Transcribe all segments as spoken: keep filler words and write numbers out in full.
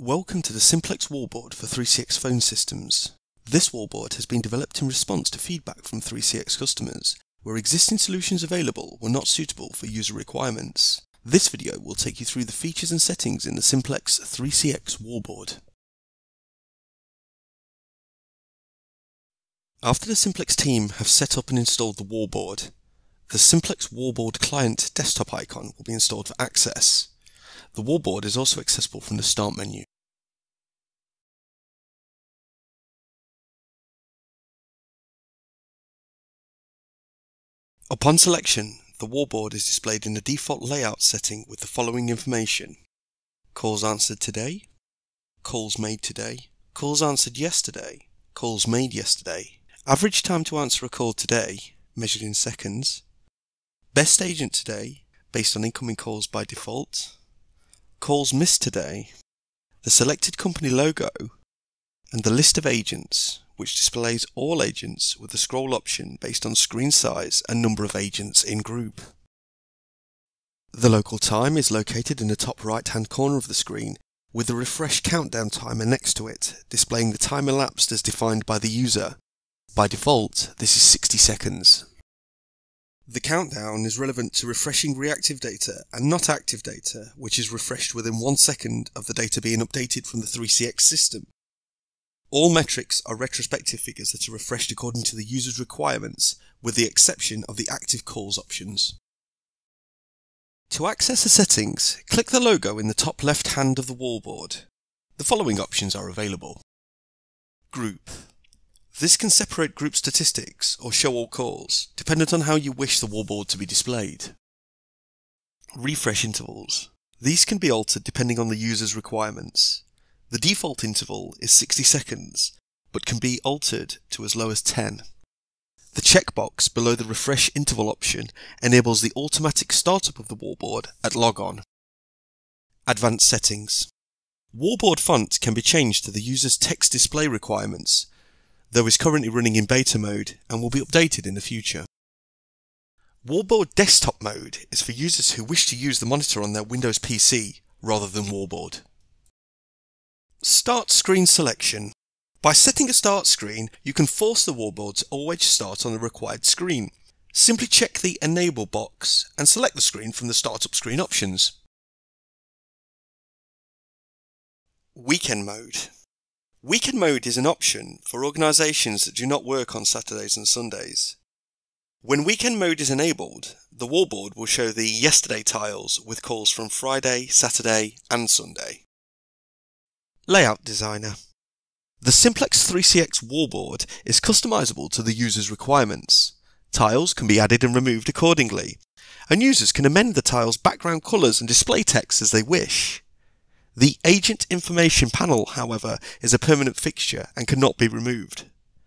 Welcome to the Simplex Wallboard for three C X Phone Systems. This wallboard has been developed in response to feedback from three C X customers, where existing solutions available were not suitable for user requirements. This video will take you through the features and settings in the Simplex three C X wallboard. After the Simplex team have set up and installed the wallboard, the Simplex wallboard client desktop icon will be installed for access. The wallboard is also accessible from the Start menu. Upon selection, the wallboard is displayed in the default layout setting with the following information: calls answered today, calls made today, calls answered yesterday, calls made yesterday, average time to answer a call today, measured in seconds, best agent today, based on incoming calls by default, calls missed today, the selected company logo, and the list of agents, which displays all agents with a scroll option based on screen size and number of agents in group. The local time is located in the top right hand corner of the screen, with the refresh countdown timer next to it, displaying the time elapsed as defined by the user. By default, this is sixty seconds. The countdown is relevant to refreshing reactive data and not active data, which is refreshed within one second of the data being updated from the three C X system. All metrics are retrospective figures that are refreshed according to the user's requirements, with the exception of the active calls options. To access the settings, click the logo in the top left hand of the wallboard. The following options are available. Group. This can separate group statistics or show all calls, dependent on how you wish the wallboard to be displayed. Refresh intervals. These can be altered depending on the user's requirements. The default interval is sixty seconds, but can be altered to as low as ten. The checkbox below the refresh interval option enables the automatic startup of the wallboard at logon. Advanced settings. Wallboard font can be changed to the user's text display requirements, though is currently running in beta mode and will be updated in the future. Wallboard desktop mode is for users who wish to use the monitor on their Windows P C rather than wallboard. Start screen selection. By setting a start screen, you can force the wallboard to always start on the required screen. Simply check the Enable box and select the screen from the Startup screen options. Weekend mode. Weekend mode is an option for organisations that do not work on Saturdays and Sundays. When weekend mode is enabled, the wallboard will show the yesterday tiles with calls from Friday, Saturday and Sunday. Layout designer. The Simplex three C X wallboard is customisable to the user's requirements. Tiles can be added and removed accordingly, and users can amend the tiles' background colours and display text as they wish. The Agent Information panel, however, is a permanent fixture and cannot be removed.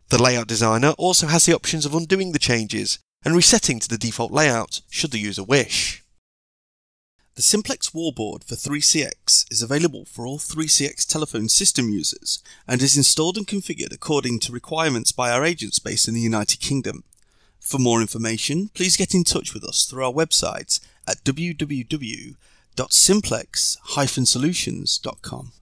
The Layout Designer also has the options of undoing the changes and resetting to the default layout should the user wish. The Simplex wallboard for three C X is available for all three C X telephone system users and is installed and configured according to requirements by our agents based in the United Kingdom. For more information, please get in touch with us through our website at w w w dot simplex dash solutions dot com.